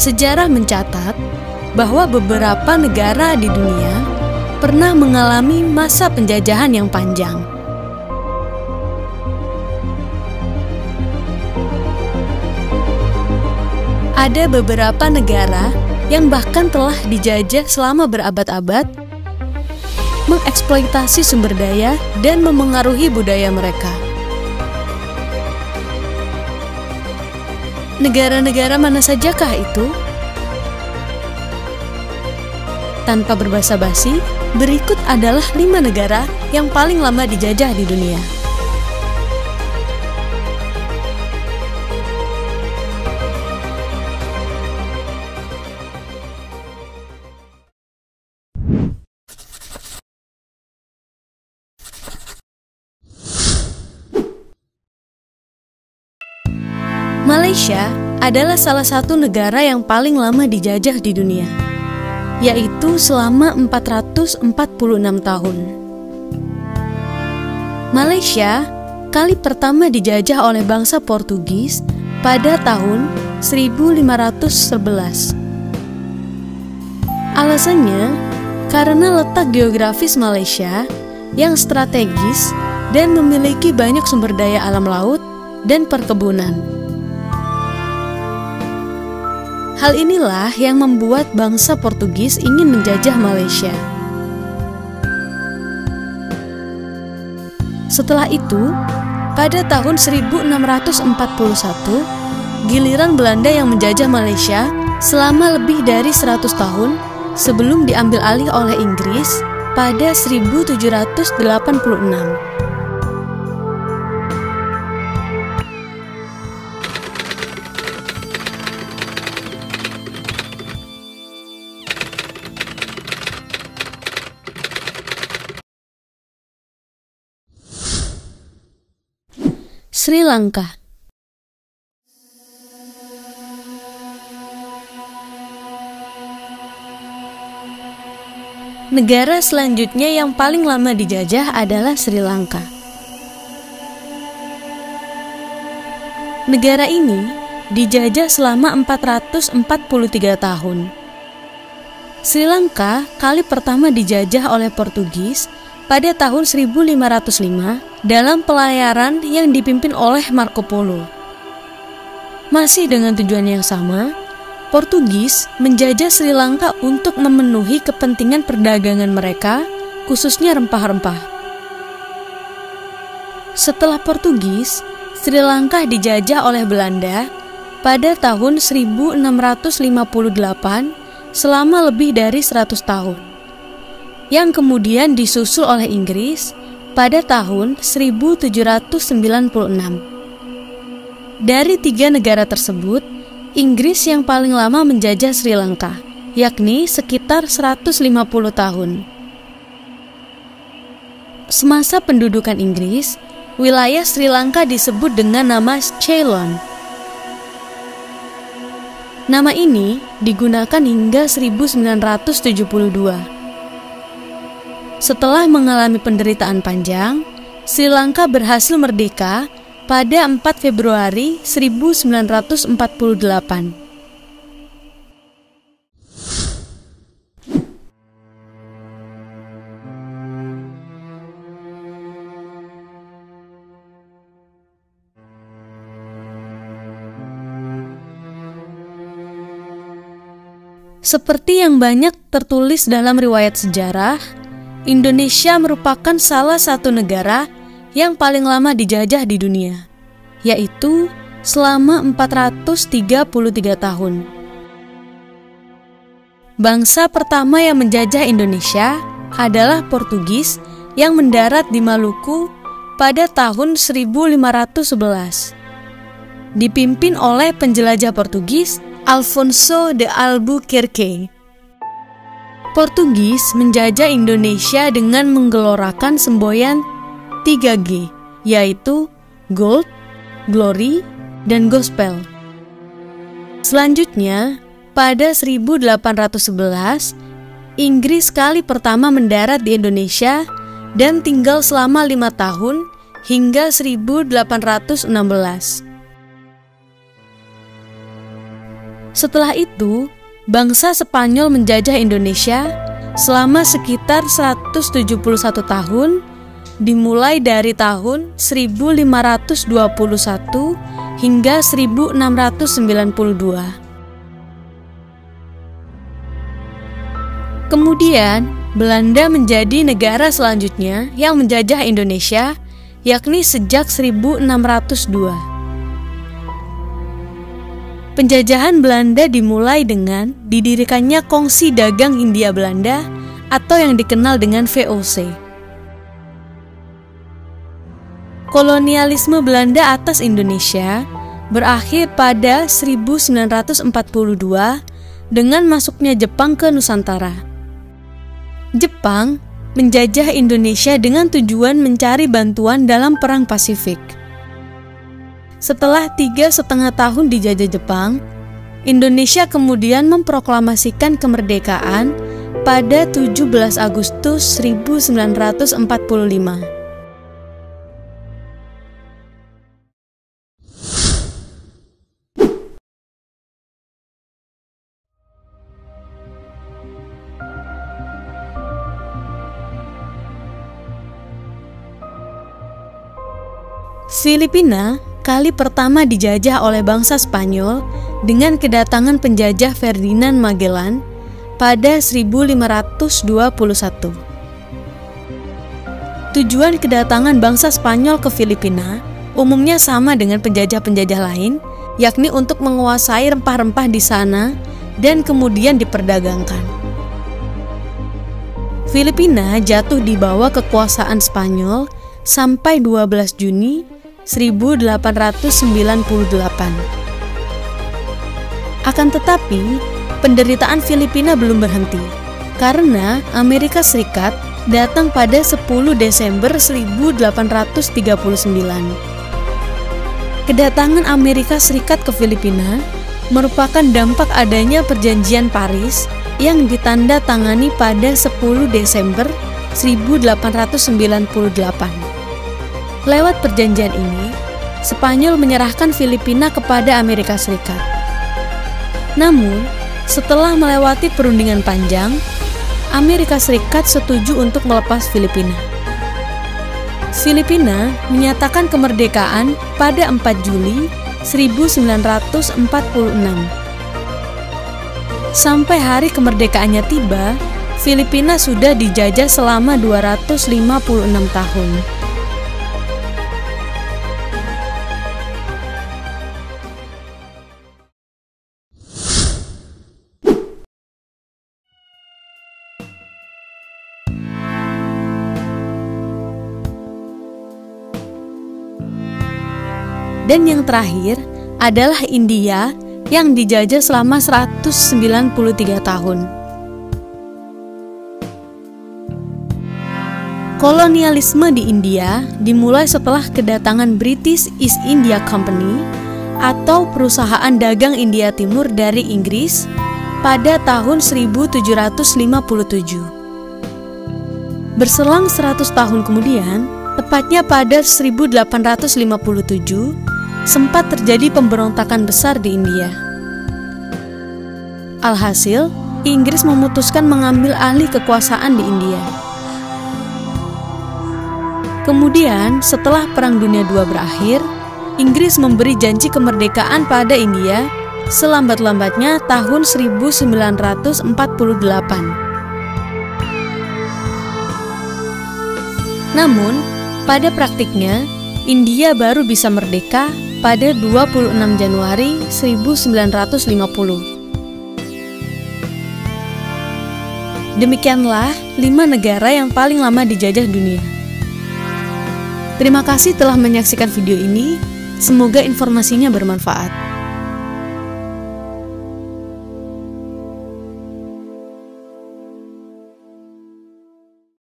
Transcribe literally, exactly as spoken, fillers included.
Sejarah mencatat bahwa beberapa negara di dunia pernah mengalami masa penjajahan yang panjang. Ada beberapa negara yang bahkan telah dijajah selama berabad-abad, mengeksploitasi sumber daya dan memengaruhi budaya mereka. Negara-negara mana sajakah itu? Tanpa berbasa-basi, berikut adalah lima negara yang paling lama dijajah di dunia. Malaysia adalah salah satu negara yang paling lama dijajah di dunia, yaitu selama empat ratus empat puluh enam tahun. Malaysia kali pertama dijajah oleh bangsa Portugis pada tahun seribu lima ratus sebelas. Alasannya karena letak geografis Malaysia yang strategis dan memiliki banyak sumber daya alam laut dan perkebunan. Hal inilah yang membuat bangsa Portugis ingin menjajah Malaysia. Setelah itu, pada tahun seribu enam ratus empat puluh satu, giliran Belanda yang menjajah Malaysia selama lebih dari seratus tahun sebelum diambil alih oleh Inggris pada seribu tujuh ratus delapan puluh enam. Sri Lanka. Negara selanjutnya yang paling lama dijajah adalah Sri Lanka. Negara ini dijajah selama empat ratus empat puluh tiga tahun. Sri Lanka kali pertama dijajah oleh Portugis pada tahun seribu lima ratus lima dalam pelayaran yang dipimpin oleh Marco Polo. Masih dengan tujuan yang sama, Portugis menjajah Sri Lanka untuk memenuhi kepentingan perdagangan mereka, khususnya rempah-rempah. Setelah Portugis, Sri Lanka dijajah oleh Belanda pada tahun seribu enam ratus lima puluh delapan selama lebih dari seratus tahun, yang kemudian disusul oleh Inggris pada tahun seribu tujuh ratus sembilan puluh enam. Dari tiga negara tersebut, Inggris yang paling lama menjajah Sri Lanka, yakni sekitar seratus lima puluh tahun. Semasa pendudukan Inggris, wilayah Sri Lanka disebut dengan nama Ceylon. Nama ini digunakan hingga seribu sembilan ratus tujuh puluh dua. Setelah mengalami penderitaan panjang, Sri Lanka berhasil merdeka pada empat Februari seribu sembilan ratus empat puluh delapan. Seperti yang banyak tertulis dalam riwayat sejarah, Indonesia merupakan salah satu negara yang paling lama dijajah di dunia, yaitu selama empat ratus tiga puluh tiga tahun. Bangsa pertama yang menjajah Indonesia adalah Portugis yang mendarat di Maluku pada tahun seribu lima ratus sebelas. Dipimpin oleh penjelajah Portugis Alfonso de Albuquerque. Portugis menjajah Indonesia dengan menggelorakan semboyan tiga G, yaitu Gold, Glory, dan Gospel. Selanjutnya, pada seribu delapan ratus sebelas, Inggris kali pertama mendarat di Indonesia dan tinggal selama lima tahun hingga seribu delapan ratus enam belas. Setelah itu, bangsa Spanyol menjajah Indonesia selama sekitar seratus tujuh puluh satu tahun, dimulai dari tahun seribu lima ratus dua puluh satu hingga seribu enam ratus sembilan puluh dua. Kemudian, Belanda menjadi negara selanjutnya yang menjajah Indonesia, yakni sejak seribu enam ratus dua. Penjajahan Belanda dimulai dengan didirikannya Kongsi Dagang India Belanda atau yang dikenal dengan V O C. Kolonialisme Belanda atas Indonesia berakhir pada seribu sembilan ratus empat puluh dua dengan masuknya Jepang ke Nusantara. Jepang menjajah Indonesia dengan tujuan mencari bantuan dalam Perang Pasifik. Setelah tiga setengah tahun dijajah Jepang, Indonesia kemudian memproklamasikan kemerdekaan pada tujuh belas Agustus seribu sembilan ratus empat puluh lima. Filipina kali pertama dijajah oleh bangsa Spanyol dengan kedatangan penjajah Ferdinand Magellan pada seribu lima ratus dua puluh satu. Tujuan kedatangan bangsa Spanyol ke Filipina umumnya sama dengan penjajah-penjajah lain, yakni untuk menguasai rempah-rempah di sana dan kemudian diperdagangkan. Filipina jatuh di bawah kekuasaan Spanyol sampai dua belas Juni seribu delapan ratus sembilan puluh delapan. Akan tetapi, penderitaan Filipina belum berhenti karena Amerika Serikat datang pada sepuluh Desember seribu delapan ratus tiga puluh sembilan. Kedatangan Amerika Serikat ke Filipina merupakan dampak adanya Perjanjian Paris yang ditandatangani pada sepuluh Desember seribu delapan ratus sembilan puluh delapan. Lewat perjanjian ini, Spanyol menyerahkan Filipina kepada Amerika Serikat. Namun, setelah melewati perundingan panjang, Amerika Serikat setuju untuk melepas Filipina. Filipina menyatakan kemerdekaan pada empat Juli seribu sembilan ratus empat puluh enam. Sampai hari kemerdekaannya tiba, Filipina sudah dijajah selama dua ratus lima puluh enam tahun. Dan yang terakhir adalah India yang dijajah selama seratus sembilan puluh tiga tahun. Kolonialisme di India dimulai setelah kedatangan British East India Company atau perusahaan dagang India Timur dari Inggris pada tahun seribu tujuh ratus lima puluh tujuh. Berselang seratus tahun kemudian, tepatnya pada seribu delapan ratus lima puluh tujuh, sempat terjadi pemberontakan besar di India. Alhasil, Inggris memutuskan mengambil alih kekuasaan di India. Kemudian, setelah Perang Dunia Kedua berakhir, Inggris memberi janji kemerdekaan pada India selambat-lambatnya tahun seribu sembilan ratus empat puluh delapan. Namun, pada praktiknya, India baru bisa merdeka pada dua puluh enam Januari seribu sembilan ratus lima puluh. Demikianlah lima negara yang paling lama dijajah dunia. Terima kasih telah menyaksikan video ini. Semoga informasinya bermanfaat.